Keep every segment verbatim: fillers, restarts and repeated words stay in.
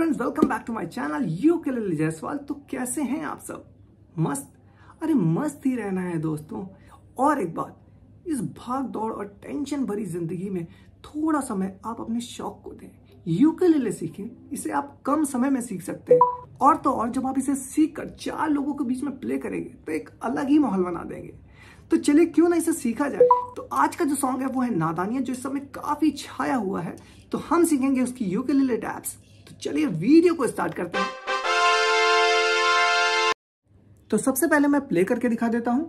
Friends, welcome back to my channel ukulele Jaiswal. तो कैसे हैं आप सब? मस्त? अरे मस्त ही रहना है दोस्तों। और एक बात, इस भाग दौड़ और टेंशन भरी जिंदगी में थोड़ा समय आप अपने शौक को दें, यूकेलेले सीखें। इसे आप कम समय में सीख सकते हैं और तो और जब आप इसे सीख कर चार लोगों के बीच में प्ले करेंगे तो एक अलग ही माहौल बना देंगे। तो चलिए क्यों ना इसे सीखा जाए। तो आज का जो सॉन्ग है वो है नादानियां, जो इस समय काफी छाया हुआ है। तो हम सीखेंगे उसकी यूकेलेले टैप्स। तो चलिए वीडियो को स्टार्ट करते हैं। तो सबसे पहले मैं प्ले करके दिखा देता हूं।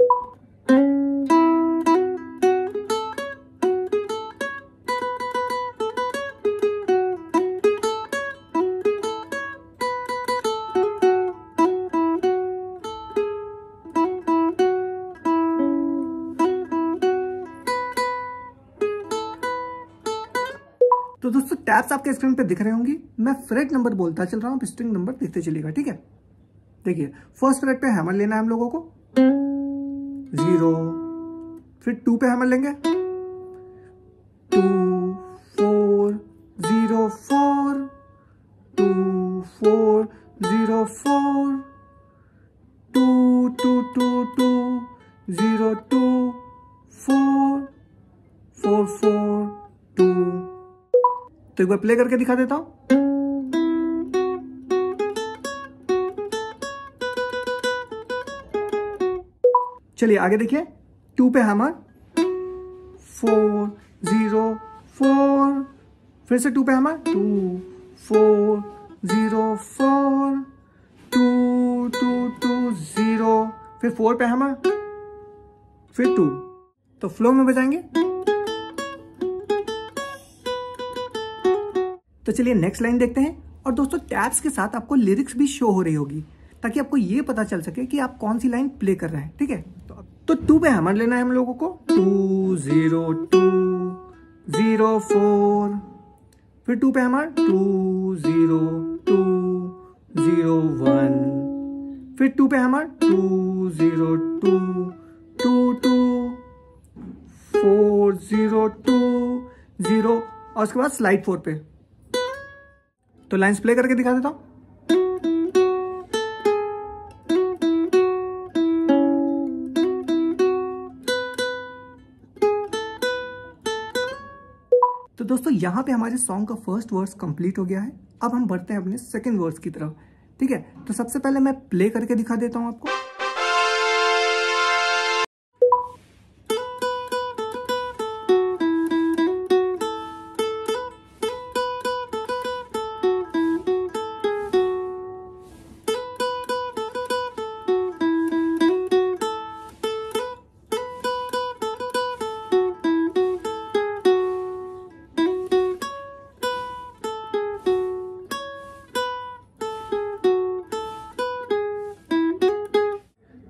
तो दोस्तों टैप्स आपके स्क्रीन पे दिख रहे होंगे। मैं फ्रेट नंबर बोलता चल रहा हूँ, स्ट्रिंग नंबर देखते चलिएगा, ठीक है? देखिए फर्स्ट फ्रेट पे हैमर लेना है हम लोगों को, जीरो। फिर टू पे हैमर लेंगे, two four zero four, two four zero four, two two two two zero two, four four four two. तो एक बार प्ले करके दिखा देता हूं। चलिए आगे देखिए, टू पे हैमर, फोर जीरो फोर, फिर से टू पे hammer, two four zero four, two two two zero, फिर फोर पे हैमर, फिर टू। तो फ्लो में बजाएंगे। तो चलिए नेक्स्ट लाइन देखते हैं। और दोस्तों टैप्स के साथ आपको लिरिक्स भी शो हो रही होगी ताकि आपको ये पता चल सके कि आप कौन सी लाइन प्ले कर रहे हैं, ठीक है? तो टू पे हैमर लेना है हम लोगों को, two zero two zero four, फिर टू पे hammer, two zero two zero one, फिर टू पे hammer, two zero two two two, four zero two zero, और उसके बाद स्लाइड फोर पे। तो लाइंस प्ले करके दिखा देता हूं। तो दोस्तों यहां पे हमारे सॉन्ग का फर्स्ट वर्स कंप्लीट हो गया है। अब हम बढ़ते हैं अपने सेकंड वर्स की तरफ, ठीक है? तो सबसे पहले मैं प्ले करके दिखा देता हूं आपको।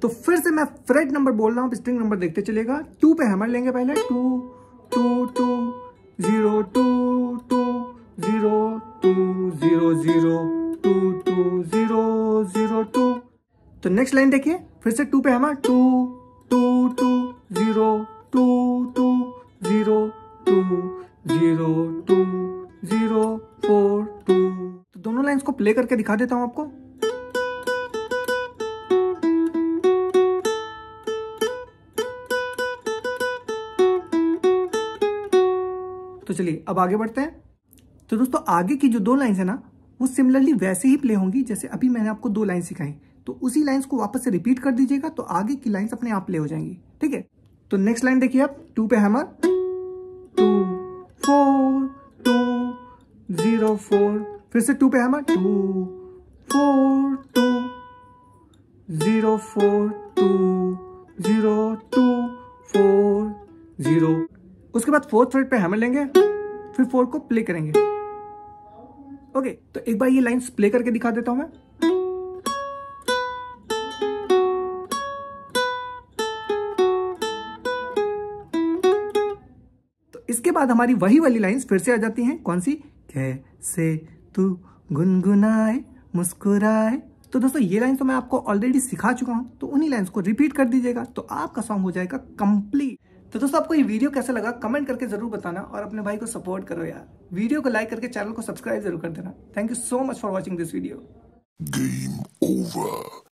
तो फिर से मैं फ्रेट नंबर बोल रहा हूँ, स्ट्रिंग नंबर देखते चलेगा। टू पे हैमर लेंगे पहले, two two two zero two two zero two zero zero two two zero zero two. तो नेक्स्ट लाइन देखिए, फिर से टू पे hammer, two two two zero two two zero two zero two zero four two. तो दोनों lines को play करके दिखा देता हूँ आपको। तो चलिए अब आगे बढ़ते हैं। तो दोस्तों आगे की जो दो लाइंस है ना, वो सिमिलरली वैसे ही प्ले होंगी जैसे अभी मैंने आपको दो लाइन सिखाई। तो उसी लाइंस को वापस से रिपीट कर दीजिएगा, तो आगे की लाइंस अपने आप प्ले हो जाएंगी, ठीक है? तो नेक्स्ट लाइन देखिए आप, टू पे hammer, two four two zero four, फिर से टू पे hammer, two four two zero four two zero two four zero. उसके बाद फोर्थ फ्रेट पे हैमर लेंगे, फिर फोर को प्ले करेंगे। ओके, तो एक बार ये लाइन्स प्ले करके दिखा देता हूं मैं। तो इसके बाद हमारी वही वाली लाइन्स फिर से आ जाती हैं। कौन सी? कैसे तू गुनगुनाए मुस्कुराए। तो दोस्तों ये लाइन्स तो मैं आपको ऑलरेडी सिखा चुका हूं, तो उन्हीं लाइन्स को रिपीट कर दीजिएगा, तो आपका सॉन्ग हो जाएगा कंप्लीट। तो दोस्तों आपको ये वीडियो कैसा लगा कमेंट करके जरूर बताना और अपने भाई को सपोर्ट करो यार। वीडियो को लाइक करके चैनल को सब्सक्राइब जरूर कर देना। Thank you so much for watching this video. Game over.